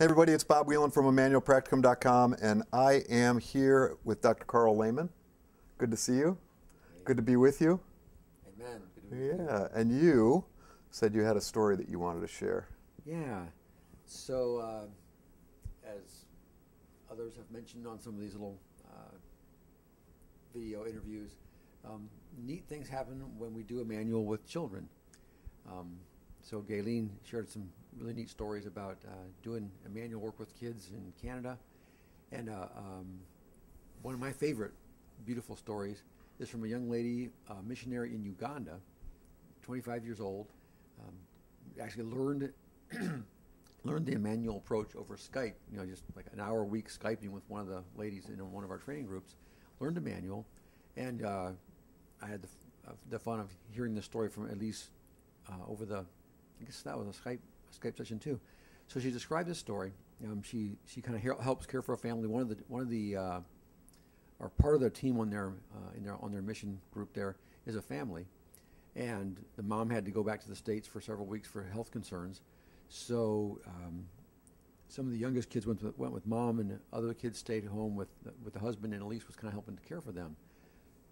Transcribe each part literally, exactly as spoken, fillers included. Hey everybody, it's Bob Wieland from Immanuel Practicum dot com, and I am here with Doctor Karl Lehman. Good to see you. Amen. Good to be with you. Amen. Good to be with yeah, you. And you said you had a story that you wanted to share. Yeah. So, uh, as others have mentioned on some of these little uh, video interviews, um, neat things happen when we do Immanuel with children. Um, so Gaylene shared some really neat stories about uh, doing Immanuel work with kids in Canada. And uh, um, one of my favorite beautiful stories is from a young lady, a missionary in Uganda, twenty-five years old, um, actually learned learned the Immanuel Approach over Skype, you know, just like an hour a week Skyping with one of the ladies in one of our training groups, learned Immanuel. And uh, I had the, uh, the fun of hearing the story from Elise uh, over the, I guess that was a Skype Skype session too. So she described this story. Um, she she kind of helps care for a family. One of the one of the uh, or part of their team on their uh, in their on their mission group there is a family, and the mom had to go back to the States for several weeks for health concerns. So um, some of the youngest kids went with, went with mom, and other kids stayed home with with the husband. And Elise was kind of helping to care for them.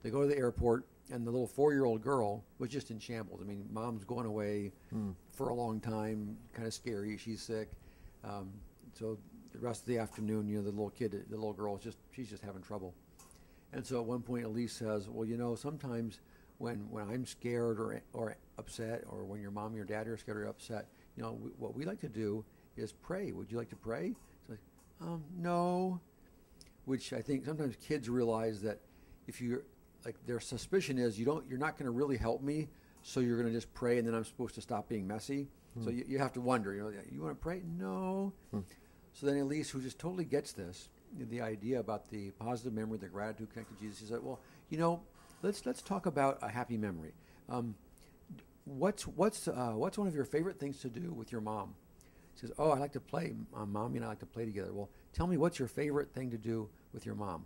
They go to the airport, and the little four-year-old girl was just in shambles. I mean, mom's going away mm. for a long time, kind of scary. She's sick. Um, so the rest of the afternoon, you know, the little kid, the little girl, just she's just having trouble. And so at one point, Elise says, well, you know, sometimes when, when I'm scared or, or upset, or when your mom or your dad are scared or upset, you know, we, what we like to do is pray. Would you like to pray? It's like, um, no, which I think sometimes kids realize that if you're, like their suspicion is you don't, you're not going to really help me, so you're going to just pray, and then I'm supposed to stop being messy. Mm. So you, you have to wonder, you know, you want to pray? No. Mm. So then Elise, who just totally gets this, the idea about the positive memory, the gratitude connected to Jesus, she said, well, you know, let's let's talk about a happy memory. Um, what's what's uh, what's one of your favorite things to do with your mom? She says, oh, I like to play. Uh, Mommy and I like to play together. Well, tell me, what's your favorite thing to do with your mom?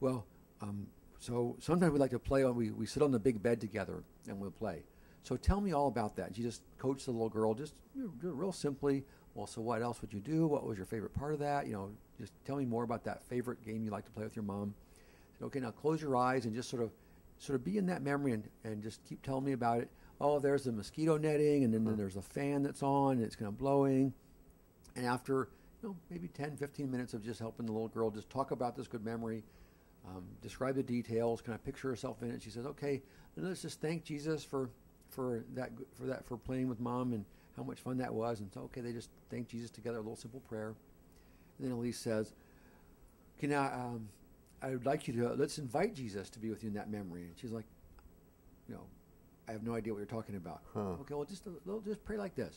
Well. Um, So sometimes we like to play, on, we, we sit on the big bed together and we'll play. So tell me all about that. She just coached the little girl just real simply, well, so what else would you do? What was your favorite part of that? You know, just tell me more about that favorite game you like to play with your mom. Said, okay, now close your eyes and just sort of sort of be in that memory and, and just keep telling me about it. Oh, there's the mosquito netting, and then, then there's a fan that's on, and it's kind of blowing. And after, you know, maybe ten, fifteen minutes of just helping the little girl just talk about this good memory, Um, describe the details, kind of picture herself in it. She says, okay, let's just thank Jesus for for that for that for playing with mom and how much fun that was. And so, okay, they just thank Jesus together, a little simple prayer. And then Elise says, okay, now um, I would like you to, uh, let's invite Jesus to be with you in that memory. And she's like, you know, I have no idea what you're talking about. Huh. Okay, well, just, uh, just pray like this.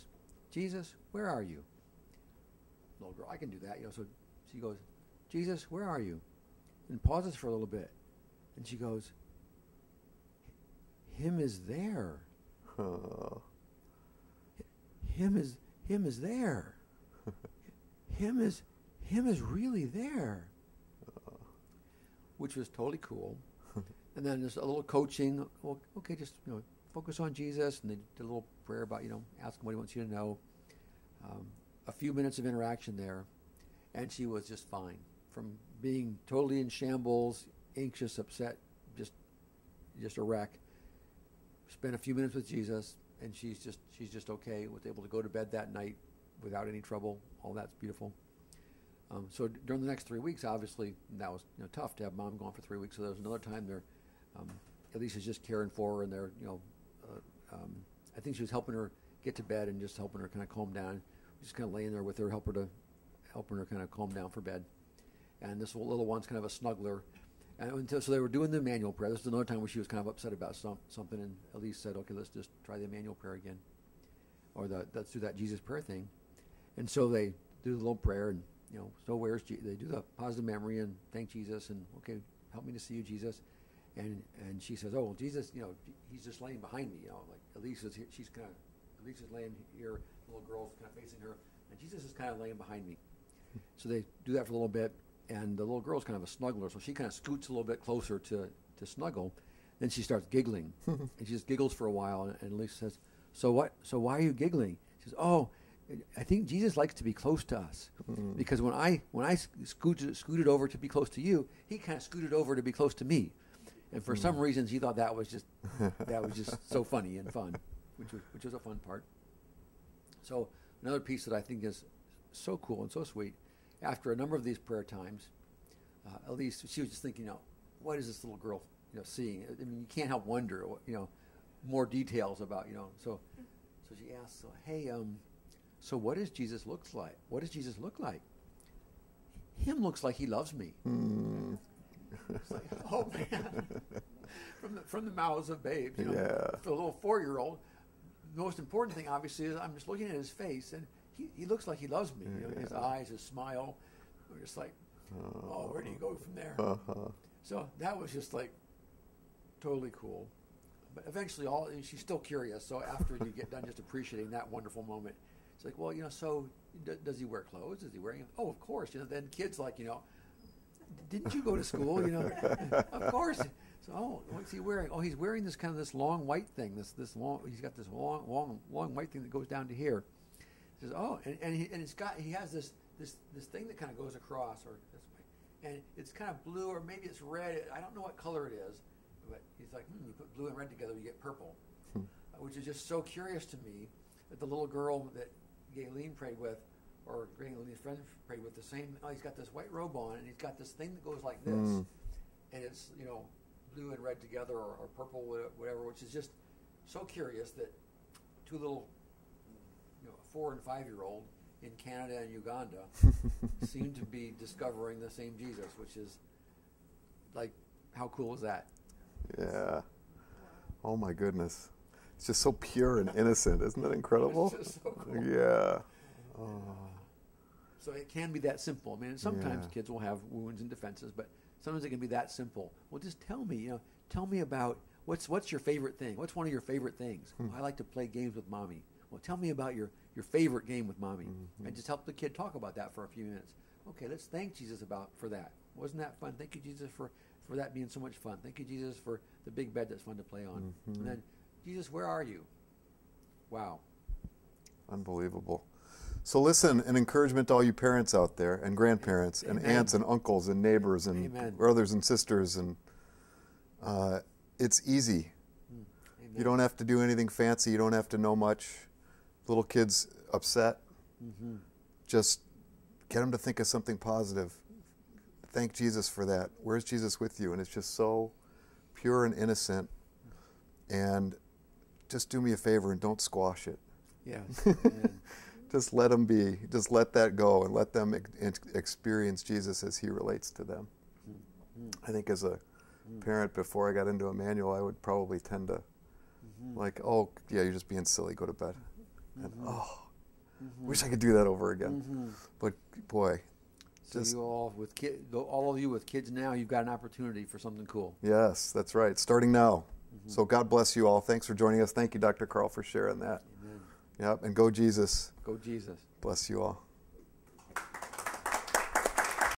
Jesus, where are you? Little girl, I can do that. You know, so she goes, Jesus, where are you? And pauses for a little bit, and she goes, him is there. Huh. Him is him is there. him is him is really there. Uh. Which was totally cool. And then there's a little coaching. Well, okay, just, you know, focus on Jesus, and they did a little prayer about, you know, ask him what he wants you to know. Um, a few minutes of interaction there, and she was just fine. From being totally in shambles, anxious, upset, just just a wreck. Spent a few minutes with Jesus, and she's just she's just okay. Was able to go to bed that night without any trouble. All that's beautiful. Um, so during the next three weeks, obviously that was, you know, tough to have mom gone for three weeks. So there was another time there, um, Elise is just caring for her, and they're, you know, uh, um, I think she was helping her get to bed and just helping her kind of calm down. Just kind of laying there with her, help her to helping her kind of calm down for bed. And this little one's kind of a snuggler. And so they were doing the Immanuel prayer. This is another time where she was kind of upset about some, something, and Elise said, okay, let's just try the Immanuel prayer again. Or the, let's do that Jesus prayer thing. And so they do the little prayer, and, you know, so where's Jesus? They do the positive memory and thank Jesus, and, okay, help me to see you, Jesus. And and she says, oh, well, Jesus, you know, he's just laying behind me. You know, like Elise is, here, she's kind of, Elise is laying here, the little girl's kind of facing her, and Jesus is kind of laying behind me. So they do that for a little bit. And the little girl's kind of a snuggler, so she kind of scoots a little bit closer to, to snuggle. Then she starts giggling, and she just giggles for a while. And, and Elise says, "So what? So why are you giggling?" She says, "Oh, I think Jesus likes to be close to us, mm. because when I when I scooted, scooted over to be close to you, he kind of scooted over to be close to me, and for mm. some reasons he thought that was just that was just so funny and fun, which was, which was a fun part. So another piece that I think is so cool and so sweet, after a number of these prayer times, uh, Elise, she was just thinking, you know, what is this little girl, you know, seeing? I mean, you can't help wonder, you know, more details about, you know. So, so she asked, so, hey, um, so what does Jesus look like? What does Jesus look like? Him looks like he loves me. Mm. It's like, oh man, from the from the mouths of babes, you know, yeah. for a little four-year-old. The most important thing, obviously, is I'm just looking at his face, and he, he looks like he loves me. You know, yeah. His eyes, his smile. We're just like, oh, where do you go from there? Uh-huh. So that was just like totally cool. But eventually, all and she's still curious. So after you get done just appreciating that wonderful moment, it's like, well, you know, so d does he wear clothes? Is he wearing? Oh, of course. You know, then kids like, you know, didn't you go to school? You know, of course. So, oh, what's he wearing? Oh, he's wearing this kind of this long white thing. This this long. He's got this long long long white thing that goes down to here. He says, oh, and and, he, and it's got he has this this this thing that kind of goes across or this way, and it's kind of blue or maybe it's red. I don't know what color it is, but he's like, hmm, you put blue and red together, you get purple, hmm. uh, which is just so curious to me that the little girl that Gaylene prayed with, or Gaylene's friend prayed with, the same. Oh, he's got this white robe on, and he's got this thing that goes like this, mm. and it's, you know, blue and red together, or, or purple, whatever, which is just so curious that two little, you know, four and five-year-old in Canada and Uganda seem to be discovering the same Jesus, which is like, how cool is that? Yeah. Oh my goodness. It's just so pure and innocent. Isn't that incredible? It's just so cool. Yeah. Oh. So it can be that simple. I mean, sometimes yeah. kids will have wounds and defenses, but sometimes it can be that simple. Well, just tell me, you know, tell me about what's what's your favorite thing? What's one of your favorite things? Hmm. Oh, I like to play games with mommy. Well, tell me about your, your favorite game with mommy. Mm-hmm. And just help the kid talk about that for a few minutes. Okay, let's thank Jesus about for that. Wasn't that fun? Thank you, Jesus, for, for that being so much fun. Thank you, Jesus, for the big bed that's fun to play on. Mm-hmm. And then, Jesus, where are you? Wow. Unbelievable. So listen, an encouragement to all you parents out there, and grandparents, Amen. and aunts and uncles and neighbors and Amen. brothers and sisters. And uh, it's easy. Amen. You don't have to do anything fancy. You don't have to know much. Little kids upset. Mm-hmm. Just get them to think of something positive. Thank Jesus for that. Where's Jesus with you? And it's just so pure and innocent. And just do me a favor and don't squash it. Yeah. Just let them be. Just let that go and let them ex experience Jesus as he relates to them. Mm-hmm. I think as a mm-hmm. parent, before I got into Immanuel, I would probably tend to mm-hmm. like, oh, yeah, you're just being silly. Go to bed. Mm-hmm. And, oh, mm-hmm. wish I could do that over again. Mm-hmm. But, boy. So just you all, with kid, all of you with kids now, you've got an opportunity for something cool. Yes, that's right. Starting now. Mm-hmm. So God bless you all. Thanks for joining us. Thank you, Doctor Karl, for sharing that. Amen. Yep, and go Jesus. Go Jesus. Bless you all.